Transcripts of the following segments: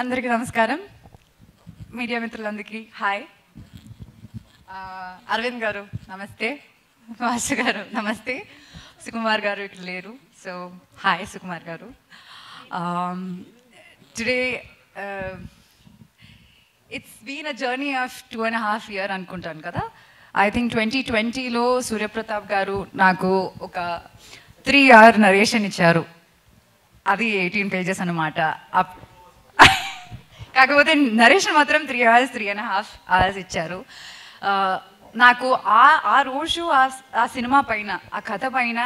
అందరికీ నమస్కారం మీడియా మిత్రులందరికీ హాయ్ అరవింద్ గారు నమస్తే వాసు గారు నమస్తే సుకుమార్ గారు ఇక్కడ లేరు so hi Sukumar garu today it's been a journey of 2.5 years అనుకుంటాను కదా ఐ థింక్ 2020లో సూర్యప్రతాప్ గారు నాకు ఒక 3-hour నరేషన్ ఇచ్చారు అది 18 pages అన్నమాట కాకపోతే నరేషన్ మాత్రం 3 hours 3.5 hours ఇచ్చారు నాకు ఆ రోజు ఆ సినిమా పైన ఆ కథ పైన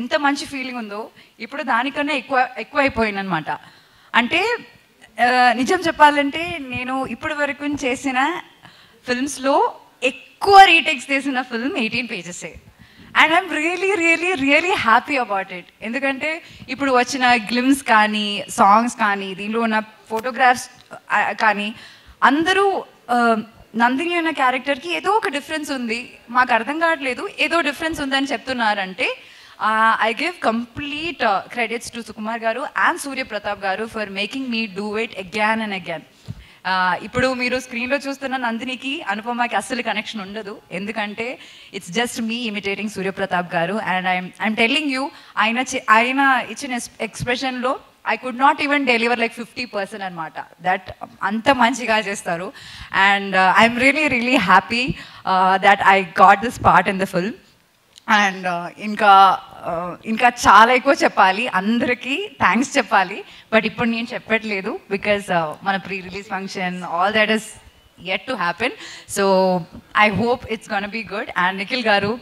ఎంత మంచి ఫీలింగ్ ఉందో ఇప్పుడు దానికన్నా ఎక్కువ అయిపోయిందనమాట అంటే నిజం చెప్పాలంటే నేను ఇప్పటి వరకు చేసిన ఫిల్మ్స్లో ఎక్కువ రీటేక్స్ చేసిన film 18 pages and I'm really happy about it endukante ippudu vachina glimpses kaani songs kaani deenlo na photographs kaani andaru Nandini ana character ki edo oka difference undi maaku ardham kaatledu edo difference undani cheptunnaru ante I give complete credits to Sukumar garu and Surya Pratap garu for making me do it again and again ఇప్పుడు మీరు స్క్రీన్లో చూస్తున్న నందినికి అనుపమకి అస్సలు connection ఉండదు ఎందుకంటే it's just me imitating Suryapratap garu and I'm telling you ఆయన ఇచ్చిన ఎక్స్ప్రెషన్లో I could not even deliver like 50% అనమాట దట్ అంత మంచిగా చేస్తారు and I'm really happy that I got this part in the film and ఇంకా చాలా ఎక్కువ చెప్పాలి అందరికీ థ్యాంక్స్ చెప్పాలి బట్ ఇప్పుడు నేను చెప్పట్లేదు బికాజ్ మన pre release function all that is yet to happen so I hope it's gonna be good and Nikhil garu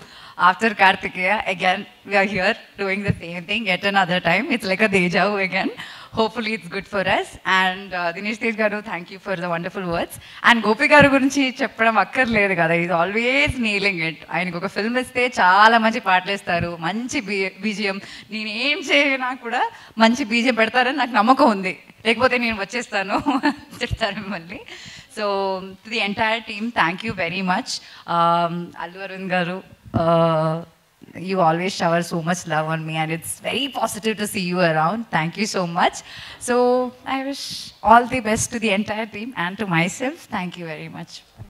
after Karthikeya again we are here doing the same thing at another time it's like a deja vu again hopefully it's good for us and Dinesh Tej garu thank you for the wonderful words and Gopi garu gurinchi cheppadam akkarledu kada he is always nailing it ayinaku oka film isthe chaala manchi paatlu istaru manchi bgm nenu em cheyina kuda manchi bgm pedtarani naaku namakam undi lekapothe nenu vachestanu cheptaru malli so to the entire team thank you very much Allu Arvind garu you always shower so much love on me and it's very positive to see you around thank you so much so I wish all the best to the entire team and to myself thank you very much